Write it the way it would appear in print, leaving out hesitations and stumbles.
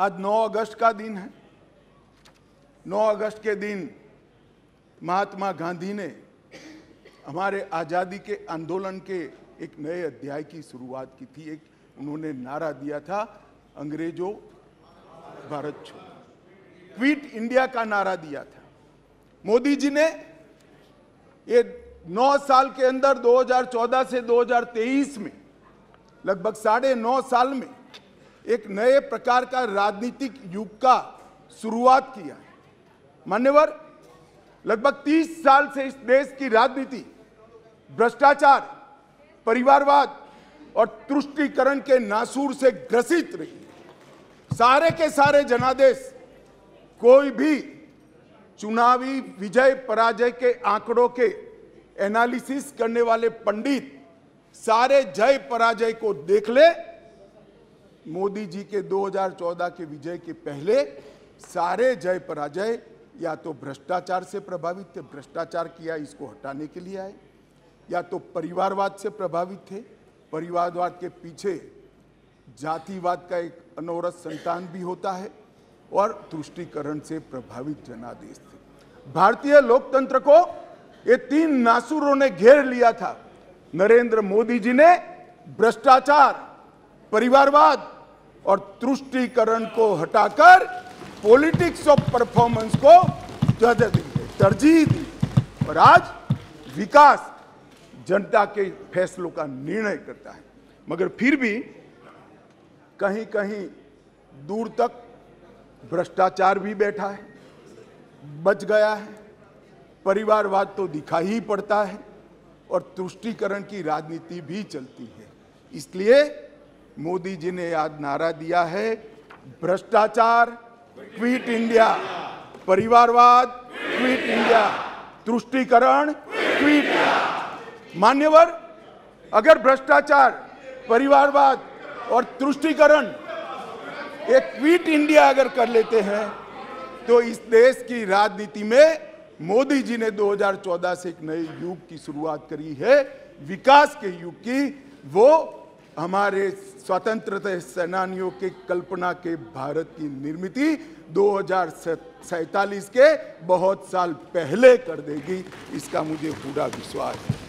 आज 9 अगस्त का दिन है। 9 अगस्त के दिन महात्मा गांधी ने हमारे आज़ादी के आंदोलन के एक नए अध्याय की शुरुआत की थी। एक उन्होंने नारा दिया था, अंग्रेजों भारत छोड़ो, क्विट इंडिया का नारा दिया था। मोदी जी ने ये 9 साल के अंदर 2014 से 2023 में लगभग 9.5 साल में एक नए प्रकार का राजनीतिक युग का शुरुआत किया। मान्यवर, लगभग 30 साल से इस देश की राजनीति भ्रष्टाचार, परिवारवाद और तुष्टीकरण के नासूर से ग्रसित रही। सारे के सारे जनादेश कोई भी चुनावी विजय पराजय के आंकड़ों के एनालिसिस करने वाले पंडित सारे जय पराजय को देख ले। मोदी जी के 2014 के विजय के पहले सारे जय पराजय या तो भ्रष्टाचार से प्रभावित थे, भ्रष्टाचार किया इसको हटाने के लिए आए, या तो परिवारवाद से प्रभावित थे, परिवारवाद के पीछे जातिवाद का एक अनवरत संतान भी होता है, और तुष्टीकरण से प्रभावित जनादेश थे। भारतीय लोकतंत्र को ये 3 नासूरों ने घेर लिया था। नरेंद्र मोदी जी ने भ्रष्टाचार, परिवारवाद और तुष्टीकरण को हटाकर पॉलिटिक्स ऑफ परफॉर्मेंस को तरजीह दी, और आज विकास जनता के फैसलों का निर्णय करता है। मगर फिर भी कहीं कहीं दूर तक भ्रष्टाचार भी बैठा है, बच गया है, परिवारवाद तो दिखाई ही पड़ता है, और तुष्टीकरण की राजनीति भी चलती है। इसलिए मोदी जी ने आज नारा दिया है, भ्रष्टाचार क्विट इंडिया, परिवारवाद क्विट इंडिया, तुष्टीकरण क्विट इंडिया। मान्यवर, अगर भ्रष्टाचार, परिवारवाद और तुष्टीकरण एक क्विट इंडिया अगर कर लेते हैं तो इस देश की राजनीति में मोदी जी ने 2014 से एक नए युग की शुरुआत करी है, विकास के युग की। वो हमारे स्वतंत्रता सेनानियों के कल्पना के भारत की निर्मिती 2047 के बहुत साल पहले कर देगी, इसका मुझे पूरा विश्वास है।